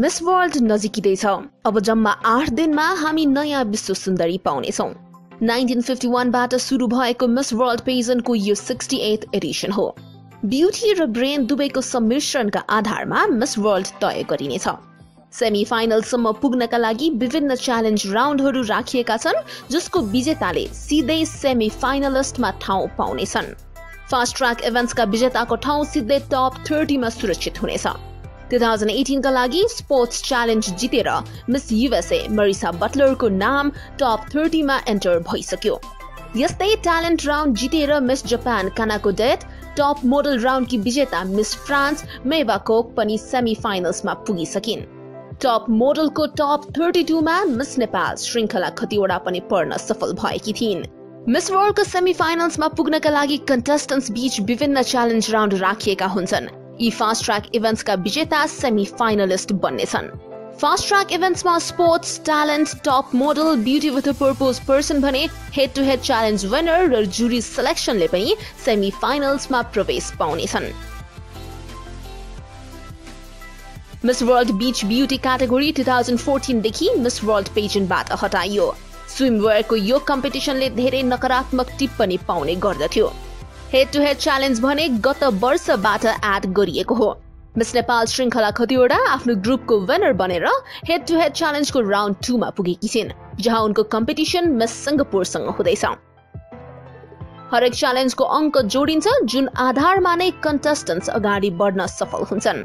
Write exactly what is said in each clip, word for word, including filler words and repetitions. Miss world नजिकिँदै छ। अब जम्मा आठ दिनमा हामी नयाँ विश्व सुन्दरी पाउनेछौं। उन्नाइस सय इक्यावन बाट सुरु भएको मिस वर्ल्ड पेजेन्टको यो अठसट्ठीऔं एडिसन हो। ब्युटी र ब्रेन दुवैको सम्मिश्रणका आधारमा मिस वर्ल्ड तय गरिनेछ। सेमिफाइनलसम्म पुग्नका लागि विभिन्न च्यालेन्ज राउन्डहरू राखिएका छन्, जसको विजेताले सिधै सेमिफाइनलिस्टमा ठाउँ पाउनेछन्। फास्ट ट्र्याक इभेन्ट्सका विजेताको ठाउँ सिधै टप तीस मा सुरक्षित हुनेछ। दुई हजार अठार का लागि स्पोर्ट्स च्यालेन्ज जितेर मिस युएसए मरिसा बटलर को नाम टप तीस मा एन्टर भइसक्यो। यस्तै ट्यालेन्ट राउन्ड जितेर मिस जापान कानाकोडेट, टप मोडल राउन्ड की विजेता मिस फ्रान्स मेवाकोक पनि सेमिफाइनल्स मा पुगिसकिन्। टप मोडल को टप बत्तीस मा मिस नेपाल श्रृङ्खला खतिवडा पनि पर्न सफल भएकी थिइन्। मिस वर्ल्ड को सेमिफाइनल्स मा पुग्नका लागि कन्टेस्टेन्ट्स बीच विभिन्न च्यालेन्ज राउन्ड राखिएका हुन्छन्। यी फास्ट ट्र्याक इभेन्ट्स का विजेता सेमिफाइनलिस्ट बन्नेछन्। फास्ट ट्र्याक इभेन्ट्समा sports, talent, top model, beauty with a purpose person भने head to head challenge winner र जुरी सेलेक्सनले पनि सेमिफाइनल्समा प्रवेश पाउनेछन्। Miss World beach beauty category दुई हजार चौध देखि मिस वर्ल्ड पेजेन्टबाट हटाइयो। स्विमवेयरको यो कम्पिटिसनले धेरै नकारात्मक टिप्पणी पाउने गर्दथ्यो। हेड टु हेड च्यालेन्ज भने गत वर्षबाट एड गरिएको हो। मिस नेपाल श्रृङ्खला खतिवडा आफ्नो ग्रुपको विनर बनेर हेड टु हेड च्यालेन्जको राउन्ड दुई मा पुगेकी छिन्, जहाँ उनको कम्पिटिसन मिस सिङ्गापुरसँग हुँदैछ। हरेक च्यालेन्जको अङ्क जोडिन्छ, जुन आधारमा नै कन्टेस्टेन्ट्स अगाडि बढ्न सफल हुन्छन्।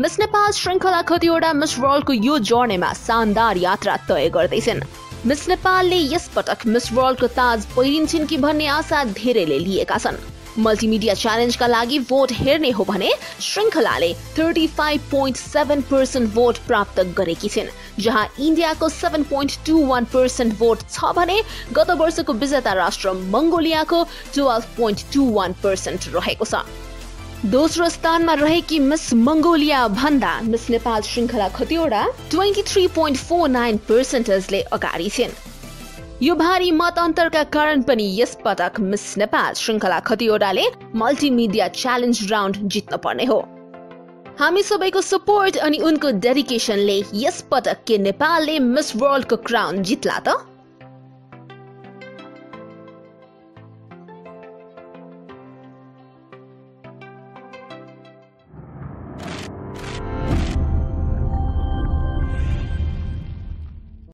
मिस नेपाल श्रृङ्खला खतिवडा मिस वर्ल्डको यो जर्नीमा शानदार यात्रा तय गर्दैछन्। मिस नेपालले यस पटक मिस वर्ल्डको ताज पहिरिन्छन् कि भन्ने आशा धेरैले लिएका छन्। मल्टिमिडिया च्यालेन्जका लागि भोट हेर्ने हो भने श्रृङ्खलाले पैंतीस दशमलव सात प्रतिशत भोट प्राप्त गरेकी छिन्, जहाँ इन्डियाको सात दशमलव दुई एक प्रतिशत भोट छ भने गत वर्षको विजेता राष्ट्र मङ्गोलियाको बाह्र दशमलव दुई एक प्रतिशत रहेको छ। दोस्रो स्थानमा रहेकी मिस मङ्गोलिया भन्दा मिस नेपाल श्रृङ्खला खतिवडा तेइस दशमलव चार नौ पर्सेन्टेजले अगाडि छिन्। यो भारी मत अन्तरका कारण पनि यस पटक मिस नेपाल श्रृङ्खला खतिवडाले मल्टिमिडिया च्यालेन्ज राउन्ड जित्न पर्ने हो। हामी सबैको सपोर्ट अनि उनको डेडिकेसनले यस पटक के नेपालले मिस वर्ल्डको क्राउन जित्ला त।